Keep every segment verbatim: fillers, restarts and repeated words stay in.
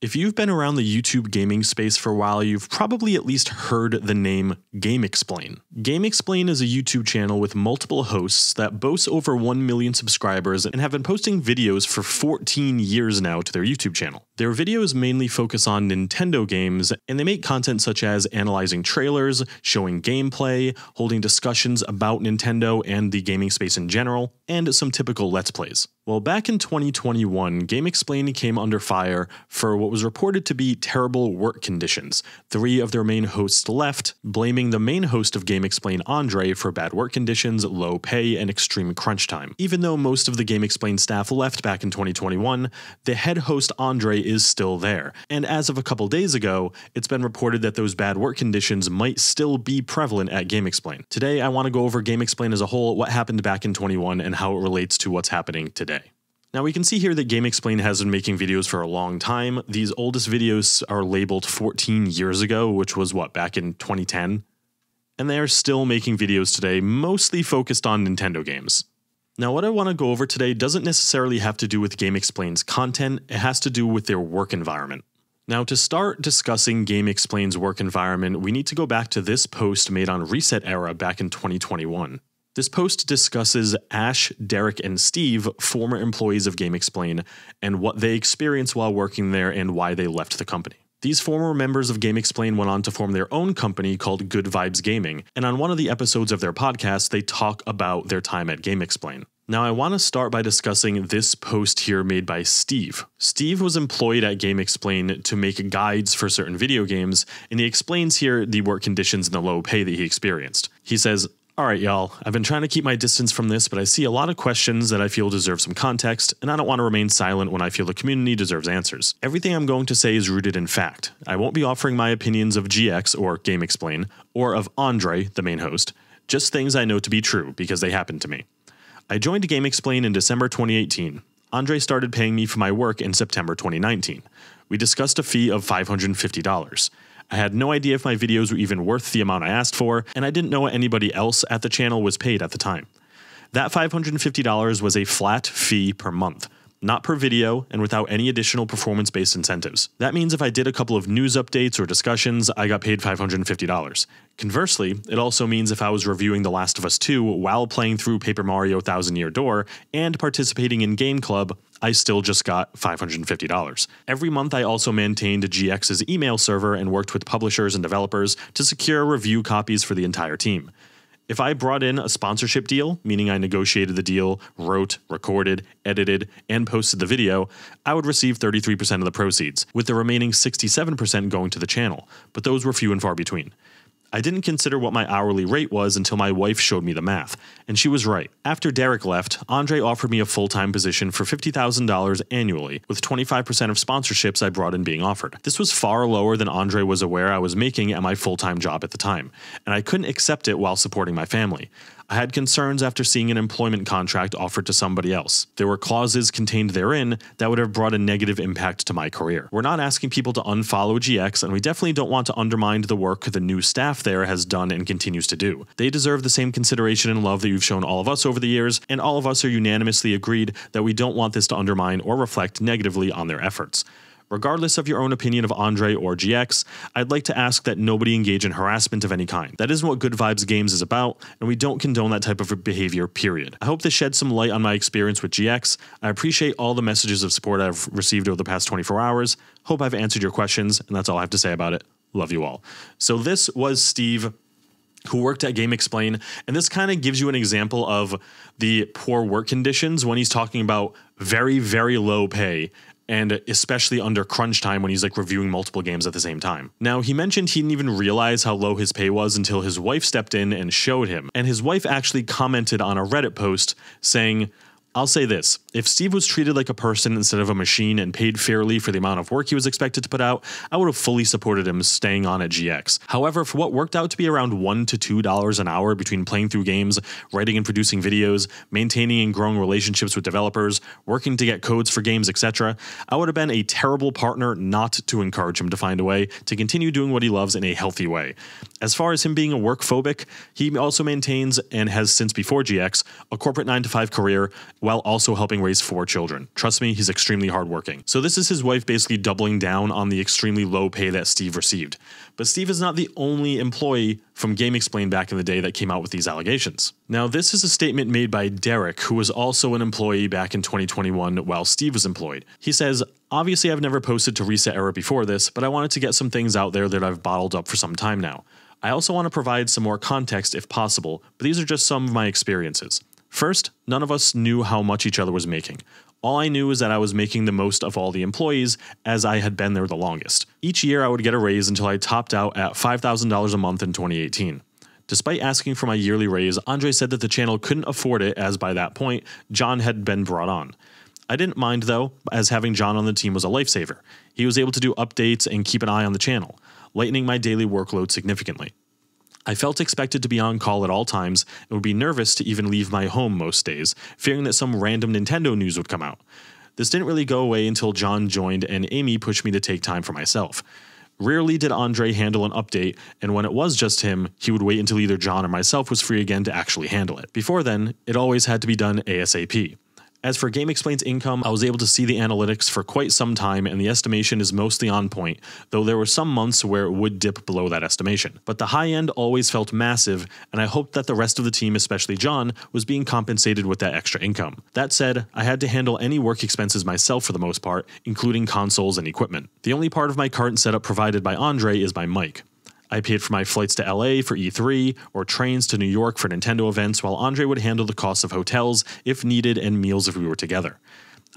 If you've been around the YouTube gaming space for a while, you've probably at least heard the name GameXplain. GameXplain is a YouTube channel with multiple hosts that boasts over one million subscribers and have been posting videos for fourteen years now to their YouTube channel. Their videos mainly focus on Nintendo games, and they make content such as analyzing trailers, showing gameplay, holding discussions about Nintendo and the gaming space in general, and some typical Let's Plays. Well, back in twenty twenty-one, GameXplain came under fire for what was reported to be terrible work conditions. Three of their main hosts left, blaming the main host of GameXplain, Andre, for bad work conditions, low pay, and extreme crunch time. Even though most of the GameXplain staff left back in twenty twenty-one, the head host Andre is still there, and as of a couple days ago, it's been reported that those bad work conditions might still be prevalent at GameXplain. Today, I want to go over GameXplain as a whole, what happened back in twenty-one, and how it relates to what's happening today. Now we can see here that GameXplain has been making videos for a long time. These oldest videos are labeled fourteen years ago, which was what, back in twenty ten? And they are still making videos today, mostly focused on Nintendo games. Now what I want to go over today doesn't necessarily have to do with GameXplain's content, it has to do with their work environment. Now to start discussing GameXplain's work environment, we need to go back to this post made on Reset Era back in twenty twenty-one. This post discusses Ash, Derek, and Steve, former employees of GameXplain, and what they experienced while working there and why they left the company. These former members of GameXplain went on to form their own company called Good Vibes Gaming, and on one of the episodes of their podcast, they talk about their time at GameXplain. Now I want to start by discussing this post here made by Steve. Steve was employed at GameXplain to make guides for certain video games, and he explains here the work conditions and the low pay that he experienced. He says, "All right, y'all, I've been trying to keep my distance from this, but I see a lot of questions that I feel deserve some context, and I don't want to remain silent when I feel the community deserves answers. Everything I'm going to say is rooted in fact. I won't be offering my opinions of G X or GameXplain, or of Andre, the main host, just things I know to be true because they happened to me. I joined GameXplain in December twenty eighteen. Andre started paying me for my work in September twenty nineteen. We discussed a fee of five hundred fifty dollars. I had no idea if my videos were even worth the amount I asked for, and I didn't know what anybody else at the channel was paid at the time. That five hundred fifty dollars was a flat fee per month, not per video, and without any additional performance-based incentives. That means if I did a couple of news updates or discussions, I got paid five hundred fifty dollars. Conversely, it also means if I was reviewing The Last of Us two while playing through Paper Mario Thousand Year Door and participating in Game Club, I still just got five hundred fifty dollars. Every month I also maintained G X's email server and worked with publishers and developers to secure review copies for the entire team. If I brought in a sponsorship deal, meaning I negotiated the deal, wrote, recorded, edited, and posted the video, I would receive thirty-three percent of the proceeds, with the remaining sixty-seven percent going to the channel, but those were few and far between. I didn't consider what my hourly rate was until my wife showed me the math, and she was right. After Derek left, Andre offered me a full-time position for fifty thousand dollars annually, with twenty-five percent of sponsorships I brought in being offered. This was far lower than Andre was aware I was making at my full-time job at the time, and I couldn't accept it while supporting my family. I had concerns after seeing an employment contract offered to somebody else. There were clauses contained therein that would have brought a negative impact to my career. We're not asking people to unfollow G X, and we definitely don't want to undermine the work the new staff there has done and continues to do. They deserve the same consideration and love that you've shown all of us over the years, and all of us are unanimously agreed that we don't want this to undermine or reflect negatively on their efforts. Regardless of your own opinion of Andre or G X, I'd like to ask that nobody engage in harassment of any kind. That isn't what Good Vibes Games is about, and we don't condone that type of behavior, period. I hope this sheds some light on my experience with G X. I appreciate all the messages of support I've received over the past twenty-four hours. Hope I've answered your questions, and that's all I have to say about it. Love you all." So this was Steve, who worked at GameXplain, and this kind of gives you an example of the poor work conditions when he's talking about very, very low pay, and especially under crunch time when he's like reviewing multiple games at the same time. Now he mentioned he didn't even realize how low his pay was until his wife stepped in and showed him. And his wife actually commented on a Reddit post saying, "I'll say this, if Steve was treated like a person instead of a machine and paid fairly for the amount of work he was expected to put out, I would have fully supported him staying on at G X. However, for what worked out to be around one to two dollars an hour between playing through games, writing and producing videos, maintaining and growing relationships with developers, working to get codes for games, et cetera, I would have been a terrible partner not to encourage him to find a way to continue doing what he loves in a healthy way. As far as him being a work phobic, he also maintains and has since before G X a corporate nine to five career, while also helping raise four children. Trust me, he's extremely hardworking. So this is his wife basically doubling down on the extremely low pay that Steve received. But Steve is not the only employee from GameXplain back in the day that came out with these allegations. Now, this is a statement made by Derek, who was also an employee back in twenty twenty-one while Steve was employed. He says, obviously, I've never posted to Reset Era before this, but I wanted to get some things out there that I've bottled up for some time now. I also want to provide some more context if possible, but these are just some of my experiences. First, none of us knew how much each other was making. All I knew is that I was making the most of all the employees, as I had been there the longest. Each year I would get a raise until I topped out at five thousand dollars a month in twenty eighteen. Despite asking for my yearly raise, Andre said that the channel couldn't afford it, as by that point, John had been brought on. I didn't mind though, as having John on the team was a lifesaver. He was able to do updates and keep an eye on the channel, lightening my daily workload significantly. I felt expected to be on call at all times and would be nervous to even leave my home most days, fearing that some random Nintendo news would come out. This didn't really go away until John joined and Amy pushed me to take time for myself. Rarely did Andre handle an update, and when it was just him, he would wait until either John or myself was free again to actually handle it. Before then, it always had to be done ASAP. As for GameXplain's income, I was able to see the analytics for quite some time and the estimation is mostly on point, though there were some months where it would dip below that estimation. But the high end always felt massive, and I hoped that the rest of the team, especially John, was being compensated with that extra income. That said, I had to handle any work expenses myself for the most part, including consoles and equipment. The only part of my current setup provided by Andre is my mic. I paid for my flights to L A for E three, or trains to New York for Nintendo events, while Andre would handle the cost of hotels if needed and meals if we were together.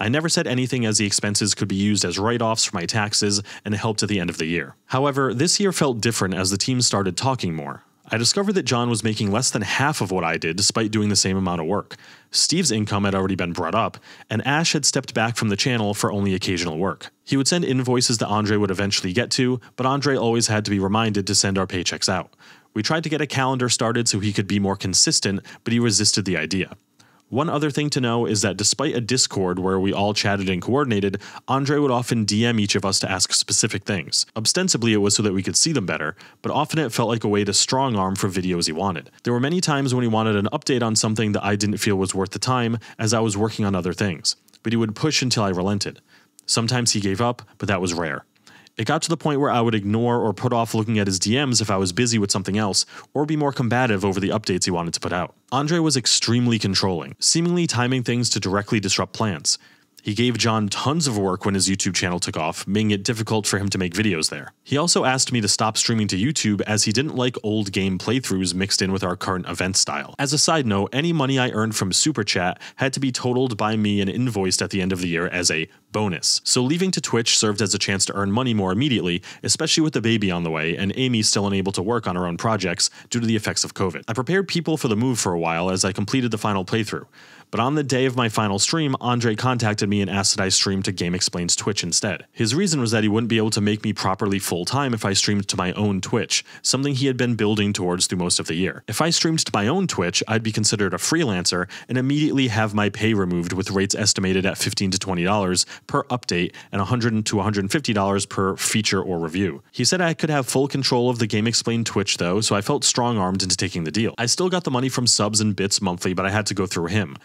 I never said anything, as the expenses could be used as write-offs for my taxes and helped at the end of the year. However, this year felt different as the team started talking more. I discovered that John was making less than half of what I did despite doing the same amount of work. Steve's income had already been brought up, and Ash had stepped back from the channel for only occasional work. He would send invoices that Andre would eventually get to, but Andre always had to be reminded to send our paychecks out. We tried to get a calendar started so he could be more consistent, but he resisted the idea. One other thing to know is that despite a Discord where we all chatted and coordinated, Andre would often D M each of us to ask specific things. Ostensibly it was so that we could see them better, but often it felt like a way to strong arm for videos he wanted. There were many times when he wanted an update on something that I didn't feel was worth the time, as I was working on other things, but he would push until I relented. Sometimes he gave up, but that was rare. It got to the point where I would ignore or put off looking at his D Ms if I was busy with something else, or be more combative over the updates he wanted to put out. Andre was extremely controlling, seemingly timing things to directly disrupt plans. He gave John tons of work when his YouTube channel took off, making it difficult for him to make videos there. He also asked me to stop streaming to YouTube as he didn't like old game playthroughs mixed in with our current event style. As a side note, any money I earned from Super Chat had to be totaled by me and invoiced at the end of the year as a bonus. So leaving to Twitch served as a chance to earn money more immediately, especially with the baby on the way and Amy still unable to work on her own projects due to the effects of COVID. I prepared people for the move for a while as I completed the final playthrough. But on the day of my final stream, Andre contacted me and asked that I stream to GameXplain's Twitch instead. His reason was that he wouldn't be able to make me properly full-time if I streamed to my own Twitch, something he had been building towards through most of the year. If I streamed to my own Twitch, I'd be considered a freelancer and immediately have my pay removed, with rates estimated at fifteen to twenty dollars per update and one hundred to one hundred fifty dollars per feature or review. He said I could have full control of the GameXplain Twitch though, so I felt strong-armed into taking the deal. I still got the money from subs and bits monthly, but I had to go through him.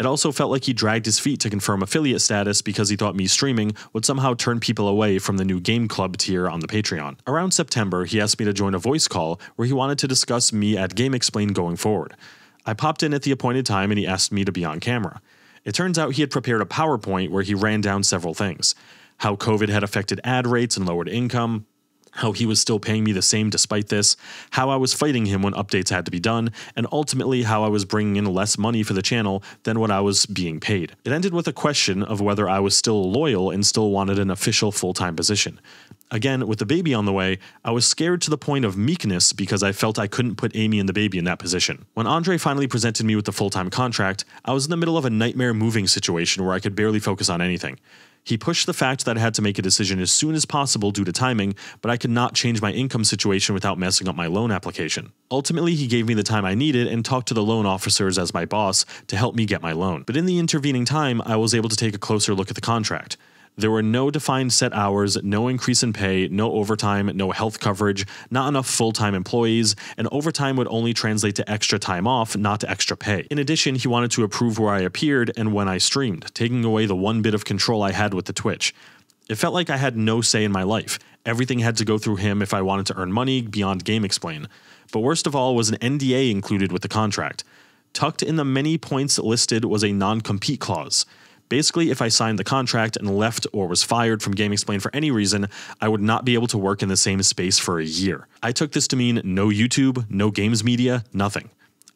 It also felt like he dragged his feet to confirm affiliate status because he thought me streaming would somehow turn people away from the new Game Club tier on the Patreon. Around September, he asked me to join a voice call where he wanted to discuss me at GameXplain going forward. I popped in at the appointed time and he asked me to be on camera. It turns out he had prepared a PowerPoint where he ran down several things: how COVID had affected ad rates and lowered income, how he was still paying me the same despite this, how I was fighting him when updates had to be done, and ultimately how I was bringing in less money for the channel than what I was being paid. It ended with a question of whether I was still loyal and still wanted an official full-time position. Again, with the baby on the way, I was scared to the point of meekness because I felt I couldn't put Amy and the baby in that position. When Andre finally presented me with the full-time contract, I was in the middle of a nightmare moving situation where I could barely focus on anything. He pushed the fact that I had to make a decision as soon as possible due to timing, but I could not change my income situation without messing up my loan application. Ultimately, he gave me the time I needed and talked to the loan officers as my boss to help me get my loan. But in the intervening time, I was able to take a closer look at the contract. There were no defined set hours, no increase in pay, no overtime, no health coverage, not enough full-time employees, and overtime would only translate to extra time off, not to extra pay. In addition, he wanted to approve where I appeared and when I streamed, taking away the one bit of control I had with the Twitch. It felt like I had no say in my life. Everything had to go through him if I wanted to earn money beyond GameXplain. But worst of all was an N D A included with the contract. Tucked in the many points listed was a non-compete clause. Basically, if I signed the contract and left or was fired from GameXplain for any reason, I would not be able to work in the same space for a year. I took this to mean no YouTube, no games media, nothing.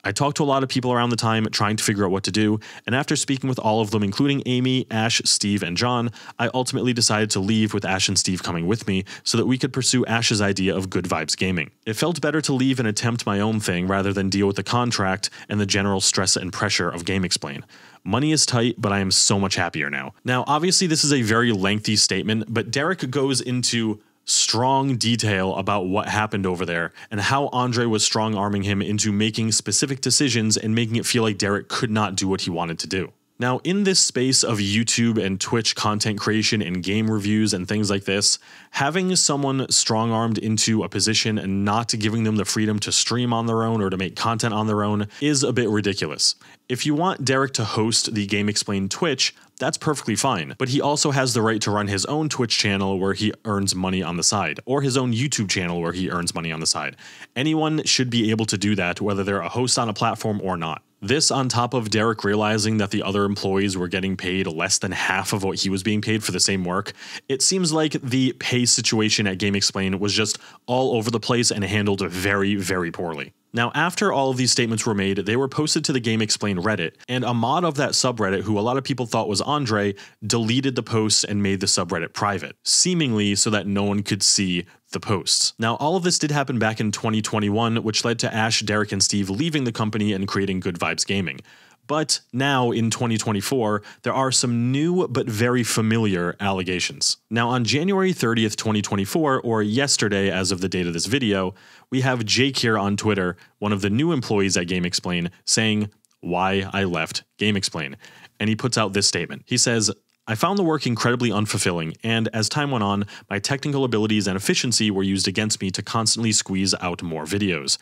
I talked to a lot of people around the time trying to figure out what to do, and after speaking with all of them, including Amy, Ash, Steve, and John, I ultimately decided to leave with Ash and Steve coming with me so that we could pursue Ash's idea of Good Vibes Gaming. It felt better to leave and attempt my own thing rather than deal with the contract and the general stress and pressure of GameXplain. Money is tight, but I am so much happier now. Now, obviously this is a very lengthy statement, but Derek goes into strong detail about what happened over there and how Andre was strong-arming him into making specific decisions and making it feel like Derek could not do what he wanted to do. Now, in this space of YouTube and Twitch content creation and game reviews and things like this, having someone strong-armed into a position and not giving them the freedom to stream on their own or to make content on their own is a bit ridiculous. If you want Derek to host the GameXplain Twitch, that's perfectly fine, but he also has the right to run his own Twitch channel where he earns money on the side, or his own YouTube channel where he earns money on the side. Anyone should be able to do that, whether they're a host on a platform or not. This on top of Derek realizing that the other employees were getting paid less than half of what he was being paid for the same work, it seems like the pay situation at GameXplain was just all over the place and handled very, very poorly. Now, after all of these statements were made, they were posted to the GameXplain Reddit, and a mod of that subreddit, who a lot of people thought was Andre, deleted the posts and made the subreddit private, seemingly so that no one could see the posts. Now, all of this did happen back in twenty twenty-one, which led to Ash, Derek, and Steve leaving the company and creating Good Vibes Gaming. But now, in twenty twenty-four, there are some new but very familiar allegations. Now, on January thirtieth, twenty twenty-four, or yesterday as of the date of this video, we have Jake here on Twitter, one of the new employees at GameXplain, saying, "Why I left GameXplain." And he puts out this statement. He says, "I found the work incredibly unfulfilling, and as time went on, my technical abilities and efficiency were used against me to constantly squeeze out more videos.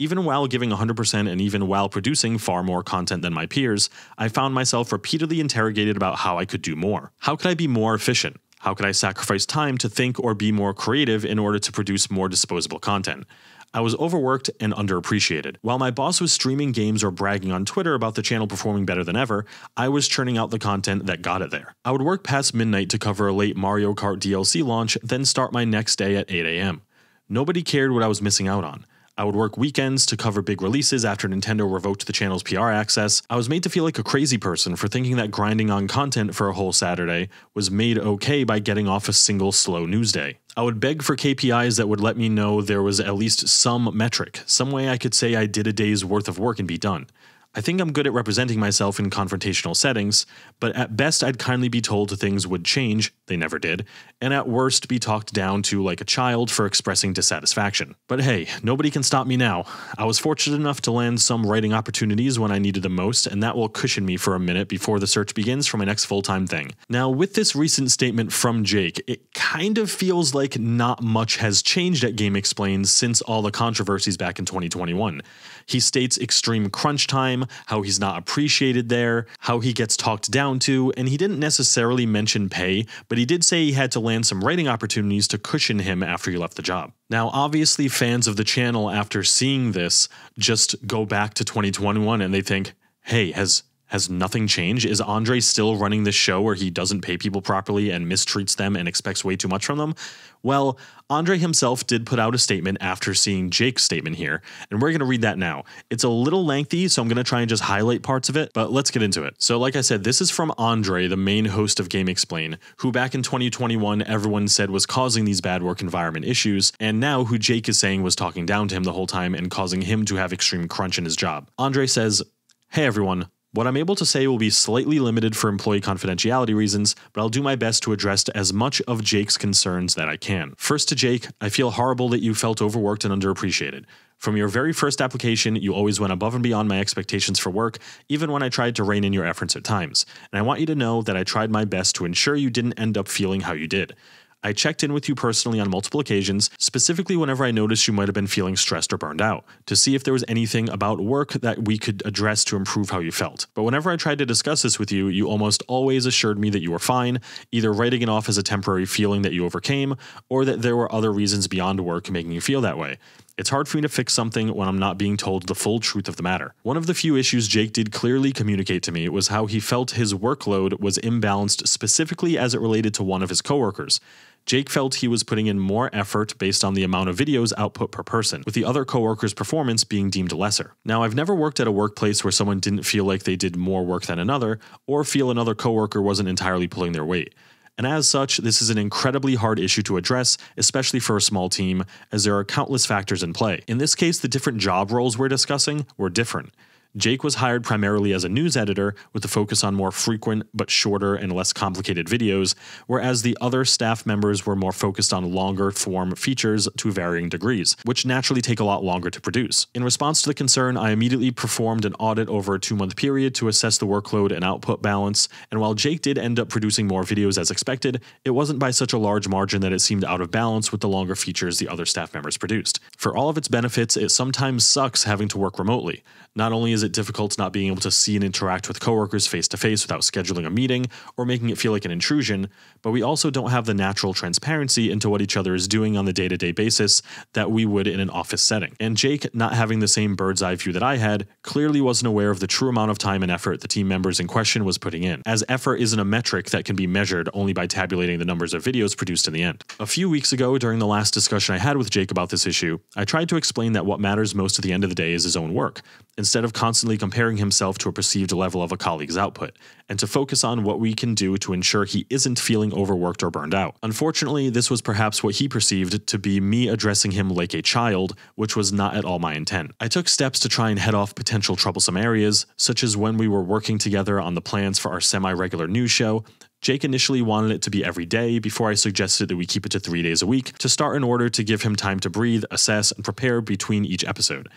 Even while giving one hundred percent and even while producing far more content than my peers, I found myself repeatedly interrogated about how I could do more. How could I be more efficient? How could I sacrifice time to think or be more creative in order to produce more disposable content? I was overworked and underappreciated. While my boss was streaming games or bragging on Twitter about the channel performing better than ever, I was churning out the content that got it there. I would work past midnight to cover a late Mario Kart D L C launch, then start my next day at eight A M Nobody cared what I was missing out on. I would work weekends to cover big releases after Nintendo revoked the channel's P R access. I was made to feel like a crazy person for thinking that grinding on content for a whole Saturday was made okay by getting off a single slow news day. I would beg for K P Is that would let me know there was at least some metric, some way I could say I did a day's worth of work and be done. I think I'm good at representing myself in confrontational settings, but at best I'd kindly be told things would change, they never did, and at worst be talked down to like a child for expressing dissatisfaction. But hey, nobody can stop me now. I was fortunate enough to land some writing opportunities when I needed them most, and that will cushion me for a minute before the search begins for my next full-time thing." Now, with this recent statement from Jake, it kind of feels like not much has changed at GameXplain since all the controversies back in twenty twenty-one. He states extreme crunch time, how he's not appreciated there, how he gets talked down to, and he didn't necessarily mention pay, but he did say he had to land some writing opportunities to cushion him after he left the job. Now, obviously, fans of the channel, after seeing this, just go back to twenty twenty-one and they think, hey, has Has nothing changed? Is Andre still running this show where he doesn't pay people properly and mistreats them and expects way too much from them? Well, Andre himself did put out a statement after seeing Jake's statement here, and we're going to read that now. It's a little lengthy, so I'm going to try and just highlight parts of it, but let's get into it. So like I said, this is from Andre, the main host of GameXplain, who back in twenty twenty-one everyone said was causing these bad work environment issues, and now who Jake is saying was talking down to him the whole time and causing him to have extreme crunch in his job. Andre says, "Hey everyone, What I'm able to say will be slightly limited for employee confidentiality reasons, but I'll do my best to address as much of Jake's concerns that I can. First to Jake, I feel horrible that you felt overworked and underappreciated. From your very first application, you always went above and beyond my expectations for work, even when I tried to rein in your efforts at times, and I want you to know that I tried my best to ensure you didn't end up feeling how you did. I checked in with you personally on multiple occasions, specifically whenever I noticed you might have been feeling stressed or burned out, to see if there was anything about work that we could address to improve how you felt. But whenever I tried to discuss this with you, you almost always assured me that you were fine, either writing it off as a temporary feeling that you overcame, or that there were other reasons beyond work making you feel that way. It's hard for me to fix something when I'm not being told the full truth of the matter. One of the few issues Jake did clearly communicate to me was how he felt his workload was imbalanced specifically as it related to one of his coworkers. Jake felt he was putting in more effort based on the amount of videos output per person, with the other coworker's performance being deemed lesser. Now, I've never worked at a workplace where someone didn't feel like they did more work than another, or feel another coworker wasn't entirely pulling their weight. And as such, this is an incredibly hard issue to address, especially for a small team, as there are countless factors in play. In this case, the different job roles we're discussing were different. Jake was hired primarily as a news editor, with a focus on more frequent but shorter and less complicated videos, whereas the other staff members were more focused on longer form features to varying degrees, which naturally take a lot longer to produce. In response to the concern, I immediately performed an audit over a two-month period to assess the workload and output balance, and while Jake did end up producing more videos as expected, it wasn't by such a large margin that it seemed out of balance with the longer features the other staff members produced. For all of its benefits, it sometimes sucks having to work remotely. Not only is it difficult not being able to see and interact with coworkers face-to-face without scheduling a meeting or making it feel like an intrusion, but we also don't have the natural transparency into what each other is doing on the day-to-day basis that we would in an office setting. And Jake, not having the same bird's-eye view that I had, clearly wasn't aware of the true amount of time and effort the team members in question was putting in, as effort isn't a metric that can be measured only by tabulating the numbers of videos produced in the end. A few weeks ago, during the last discussion I had with Jake about this issue, I tried to explain that what matters most at the end of the day is his own work, instead of constantly comparing himself to a perceived level of a colleague's output, and to focus on what we can do to ensure he isn't feeling overworked or burned out. Unfortunately, this was perhaps what he perceived to be me addressing him like a child, which was not at all my intent. I took steps to try and head off potential troublesome areas, such as when we were working together on the plans for our semi-regular news show. Jake initially wanted it to be every day before I suggested that we keep it to three days a week to start in order to give him time to breathe, assess, and prepare between each episode.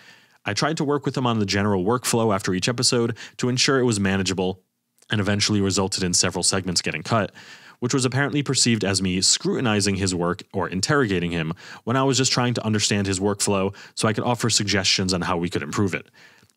I tried to work with him on the general workflow after each episode to ensure it was manageable, and eventually resulted in several segments getting cut, which was apparently perceived as me scrutinizing his work or interrogating him when I was just trying to understand his workflow so I could offer suggestions on how we could improve it.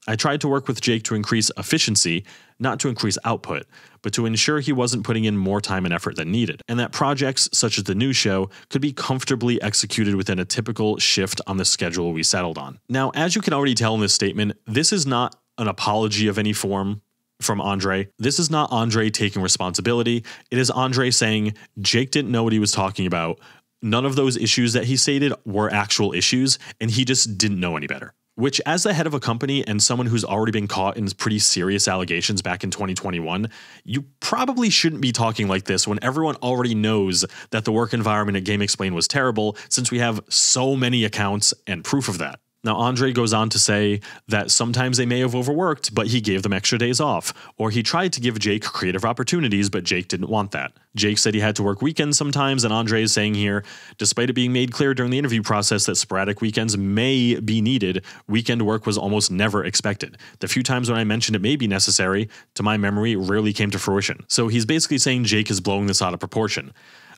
I tried to work with Jake to increase efficiency, not to increase output, but to ensure he wasn't putting in more time and effort than needed, and that projects such as the new show could be comfortably executed within a typical shift on the schedule we settled on. Now, as you can already tell in this statement, this is not an apology of any form from Andre. This is not Andre taking responsibility. It is Andre saying Jake didn't know what he was talking about. None of those issues that he stated were actual issues, and he just didn't know any better. Which, as the head of a company and someone who's already been caught in pretty serious allegations back in twenty twenty-one, you probably shouldn't be talking like this when everyone already knows that the work environment at GameXplain was terrible, since we have so many accounts and proof of that. Now, Andre goes on to say that sometimes they may have overworked, but he gave them extra days off, or he tried to give Jake creative opportunities, but Jake didn't want that. Jake said he had to work weekends sometimes, and Andre is saying here, despite it being made clear during the interview process that sporadic weekends may be needed, weekend work was almost never expected. The few times when I mentioned it may be necessary, to my memory, rarely came to fruition. So he's basically saying Jake is blowing this out of proportion.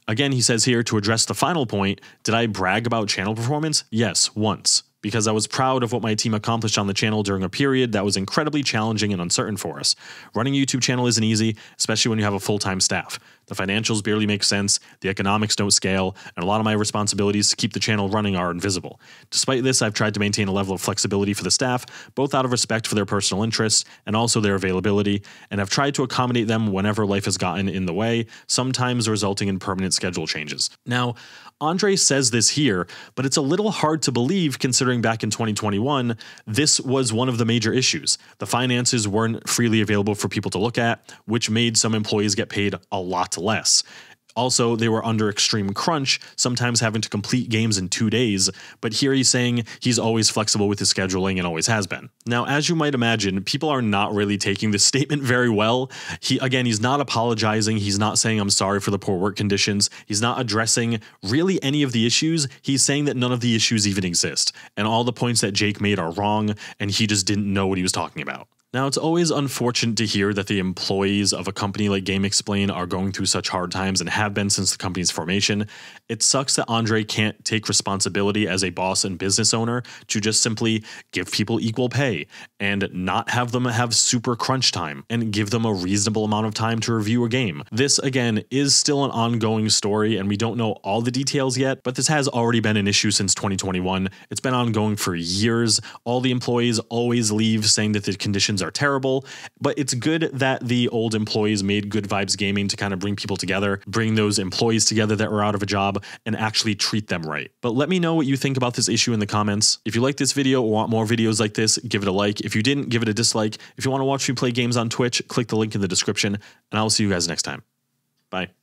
Again, he says here, to address the final point, did I brag about channel performance? Yes, once. Because I was proud of what my team accomplished on the channel during a period that was incredibly challenging and uncertain for us. Running a YouTube channel isn't easy, especially when you have a full-time staff. The financials barely make sense, the economics don't scale, and a lot of my responsibilities to keep the channel running are invisible. Despite this, I've tried to maintain a level of flexibility for the staff, both out of respect for their personal interests and also their availability, and have tried to accommodate them whenever life has gotten in the way, sometimes resulting in permanent schedule changes. Now, Andre says this here, but it's a little hard to believe considering back in twenty twenty-one, this was one of the major issues. The finances weren't freely available for people to look at, which made some employees get paid a lot less. Also, they were under extreme crunch, sometimes having to complete games in two days, but here he's saying he's always flexible with his scheduling and always has been. Now, as you might imagine, people are not really taking this statement very well. He, again, he's not apologizing. He's not saying, I'm sorry for the poor work conditions. He's not addressing really any of the issues. He's saying that none of the issues even exist, and all the points that Jake made are wrong, and he just didn't know what he was talking about. Now, it's always unfortunate to hear that the employees of a company like GameXplain are going through such hard times and have been since the company's formation. It sucks that Andre can't take responsibility as a boss and business owner to just simply give people equal pay and not have them have super crunch time and give them a reasonable amount of time to review a game. This, again, is still an ongoing story, and we don't know all the details yet, but this has already been an issue since twenty twenty-one. It's been ongoing for years. All the employees always leave saying that the conditions are are terrible, but it's good that the old employees made Good Vibes Gaming to kind of bring people together, bring those employees together that were out of a job and actually treat them right. But let me know what you think about this issue in the comments. If you like this video or want more videos like this, give it a like. If you didn't, give it a dislike. If you want to watch me play games on Twitch, click the link in the description, and I'll see you guys next time. Bye.